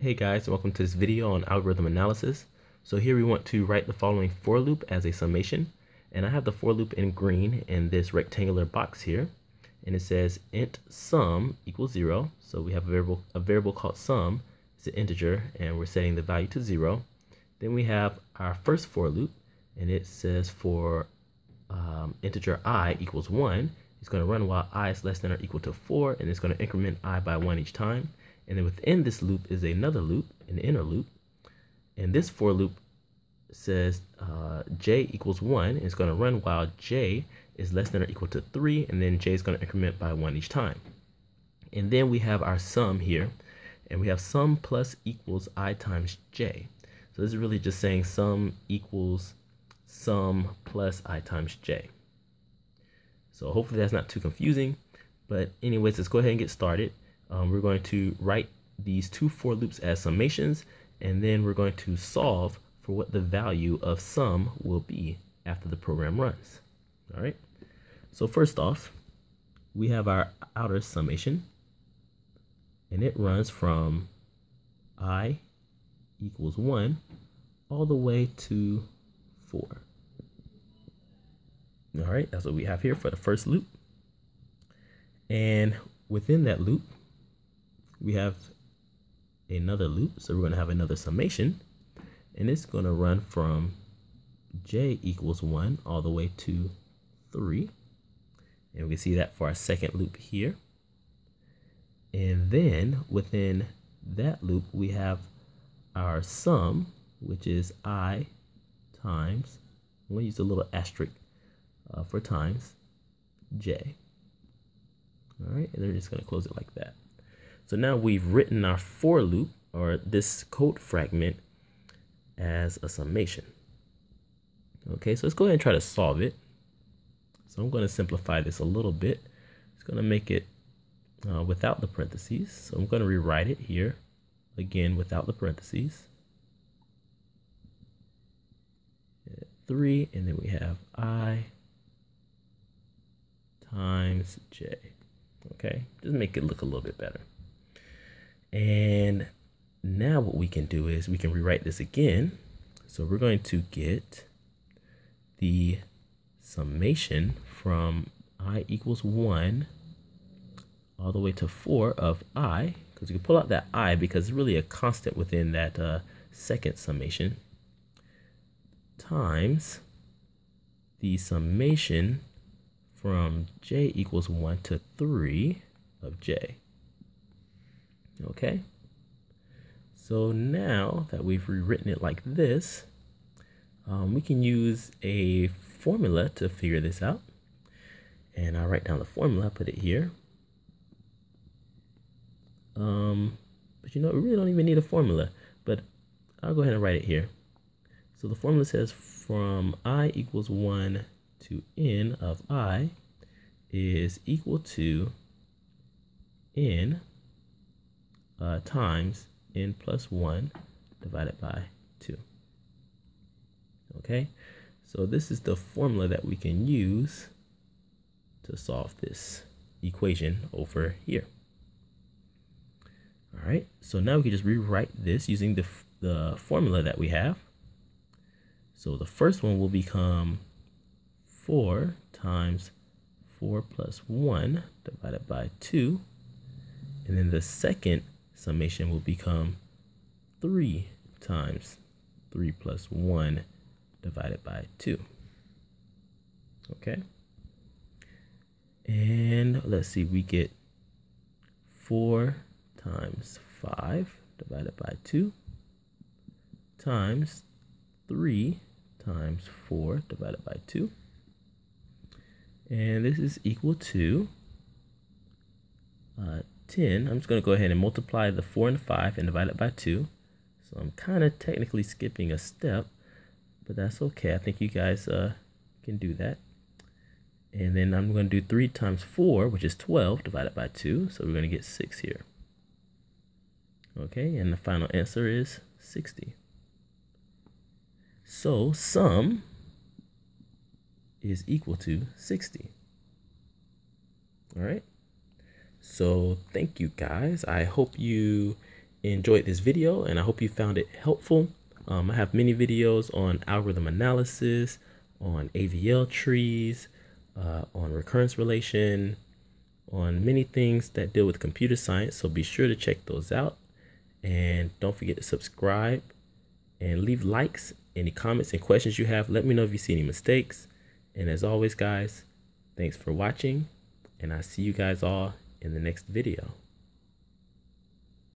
Hey guys, welcome to this video on algorithm analysis. So here we want to write the following for loop as a summation, and I have the for loop in green in this rectangular box here, and it says int sum equals 0. So we have a variable called sum. It's an integer and we're setting the value to 0. Then we have our first for loop, and it says for integer I equals 1, it's going to run while I is less than or equal to 4, and it's going to increment I by 1 each time. And then within this loop is another loop, an inner loop. And this for loop says j equals 1, and it's going to run while j is less than or equal to 3, and then j is going to increment by 1 each time. And then we have our sum here, and we have sum plus equals I times j. So this is really just saying sum equals sum plus I times j. So hopefully that's not too confusing. But anyways, let's go ahead and get started. We're going to write these two for loops as summations, and then we're going to solve for what the value of sum will be after the program runs. All right. So first off, we have our outer summation, and it runs from I equals 1 all the way to 4. All right. That's what we have here for the first loop. And within that loop, we have another loop, so we're going to have another summation, and it's going to run from j equals 1 all the way to 3, and we can see that for our second loop here. And then within that loop we have our sum, which is I times, I'm going to use a little asterisk for times, j. All right, and they're just going to close it like that. So now we've written our for loop, or this code fragment, as a summation. Okay, so let's go ahead and try to solve it. So I'm going to simplify this a little bit. It's going to make it without the parentheses. So I'm going to rewrite it here, again, without the parentheses. 3, and then we have I times j. Okay, just make it look a little bit better. And now what we can do is we can rewrite this again. So we're going to get the summation from I equals 1 all the way to 4 of I, because we can pull out that I because it's really a constant within that second summation, times the summation from j equals 1 to 3 of j. Okay, so now that we've rewritten it like this, we can use a formula to figure this out. And I'll write down the formula, put it here. But you know, we really don't even need a formula, but I'll go ahead and write it here. So the formula says from I equals 1 to n of I is equal to n times n plus 1 divided by 2. Okay, so this is the formula that we can use to solve this equation over here. All right, so now we can just rewrite this using the formula that we have. So the first one will become 4 times 4 plus 1 divided by 2, and then the second summation will become 3 times 3 plus 1 divided by 2. Okay, and let's see, we get 4 times 5 divided by 2 times 3 times 4 divided by 2, and this is equal to 10, I'm just going to go ahead and multiply the 4 and 5 and divide it by 2. So I'm kind of technically skipping a step, but that's okay. I think you guys can do that. And then I'm going to do 3 times 4, which is 12, divided by 2. So we're going to get 6 here. Okay, and the final answer is 60. So sum is equal to 60. All right. So thank you guys. I hope you enjoyed this video, and I hope you found it helpful. I have many videos on algorithm analysis, on AVL trees, on recurrence relation, on many things that deal with computer science. So be sure to check those out, and don't forget to subscribe and leave likes, any comments and questions you have. Let me know if you see any mistakes. And as always, guys, thanks for watching, and I see you guys all in the next video.